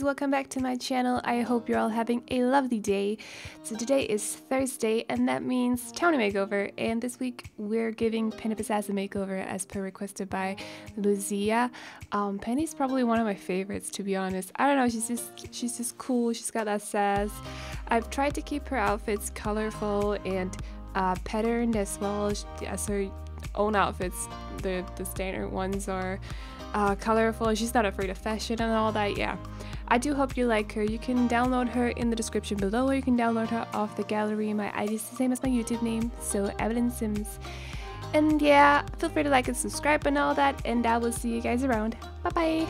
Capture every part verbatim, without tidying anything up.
guys, welcome back to my channel. I hope you're all having a lovely day. So today is Thursday and that means Townie Makeover, and this week we're giving Penny Pizzazz a makeover as per requested by Lucia. Um, Penny's probably one of my favorites, to be honest. I don't know, she's just she's just cool, she's got that sass. I've tried to keep her outfits colorful and uh, patterned as well as her own outfits. The, the standard ones are Uh, colorful. She's not afraid of fashion and all that. Yeah, I do hope you like her. You can download her in the description below, or you can download her off the gallery. My I D is the same as my YouTube name, so Aveline Sims. And yeah, feel free to like and subscribe and all that, and I will see you guys around. Bye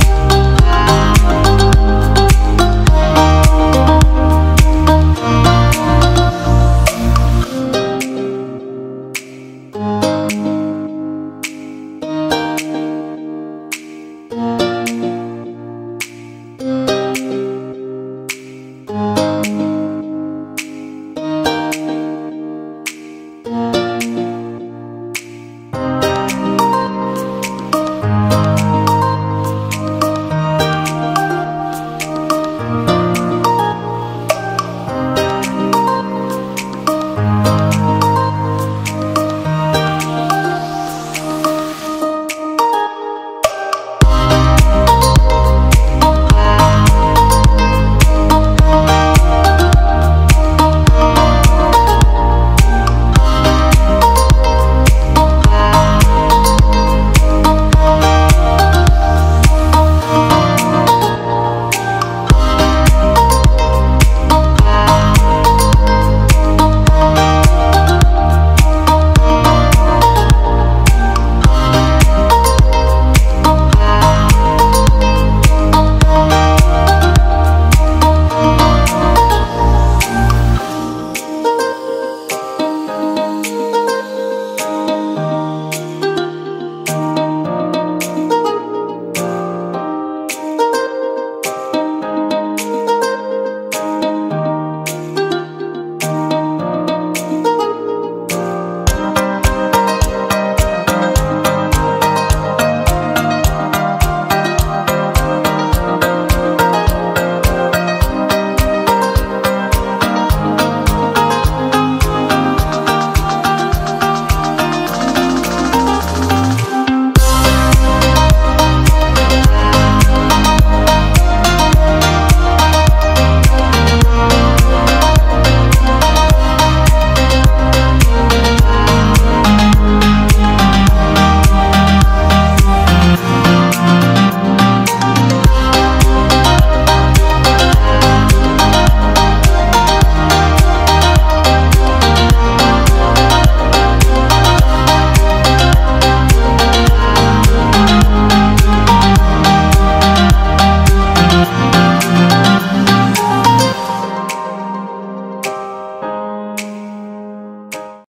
bye.